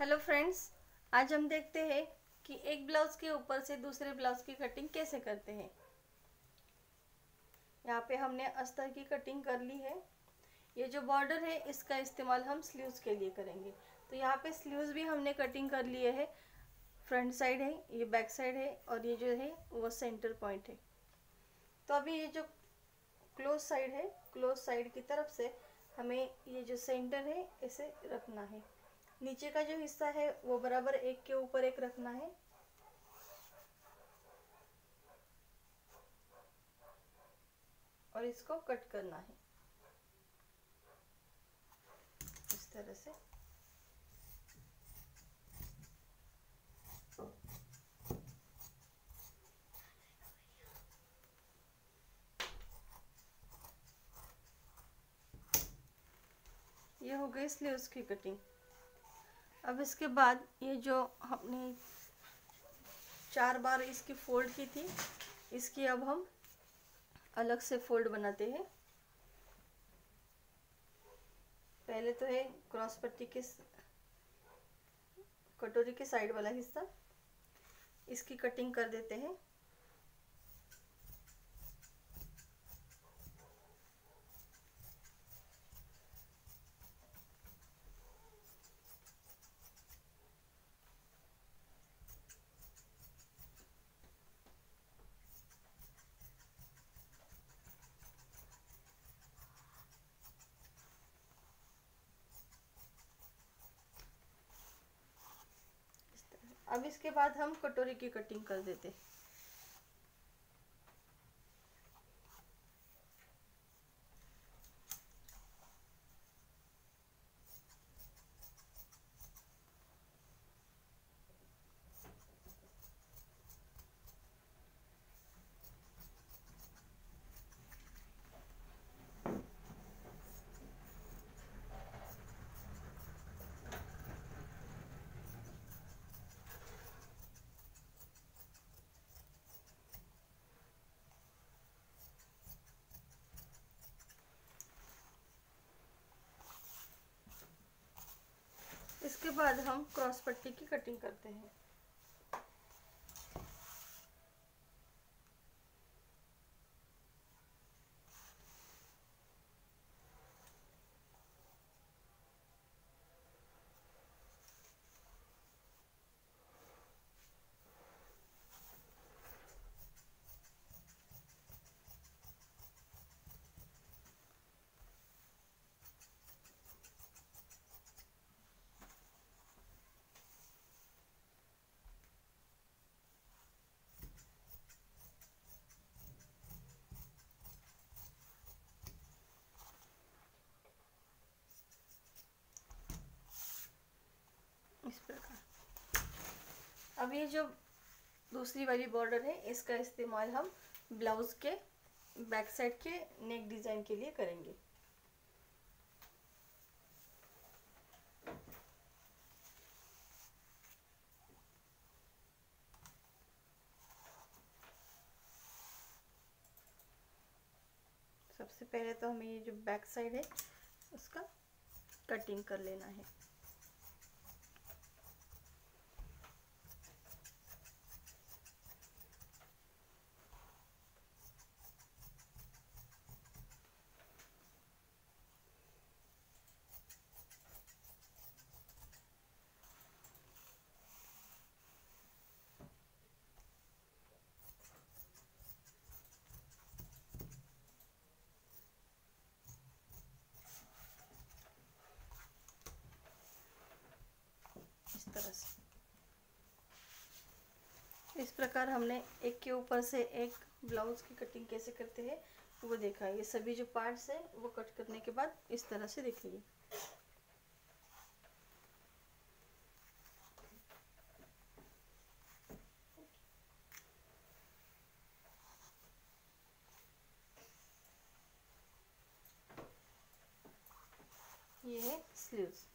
Hello friends, आज हम देखते हैं कि एक ब्लाउज के ऊपर से दूसरे ब्लाउज की कटिंग कैसे करते हैं। यहाँ पे हमने अस्तर की कटिंग कर ली है। ये जो बॉर्डर है इसका इस्तेमाल हम स्लीव्स के लिए करेंगे। तो यहाँ पे स्लीव्स भी हमने कटिंग कर लिए है। फ्रंट साइड है, ये बैक साइड है और ये जो है वो सेंटर पॉइंट है। तो अभी ये जो क्लोज साइड है, क्लोज साइड की तरफ से हमें ये जो सेंटर है इसे रखना है। नीचे का जो हिस्सा है वो बराबर एक के ऊपर एक रखना है। और इसको कट करना है इस तरह से। ये हो गई स्लीव्स की कटिंग। अब इसके बाद ये जो हमने 4 बार इसकी फोल्ड की थी, इसकी अब हम अलग से फोल्ड बनाते हैं। पहले तो है क्रॉस पट्टी के कटोरी के साइड वाला हिस्सा, इसकी कटिंग कर देते हैं। अब इसके बाद हम कटोरी की कटिंग कर देते हैं। इसके बाद हम क्रॉस पट्टी की कटिंग करते हैं। इस प्रकार अब ये जो दूसरी वाली बॉर्डर है इसका इस्तेमाल हम ब्लाउज के बैक साइड के नेक डिजाइन के लिए करेंगे। सबसे पहले तो हमें ये जो बैक साइड है उसका कटिंग कर लेना है। इस प्रकार हमने एक के ऊपर से एक ब्लाउज की कटिंग कैसे करते हैं वो देखा। ये सभी जो पार्ट्स है वो कट करने के बाद इस तरह से देखिए। ये है स्लीव्स।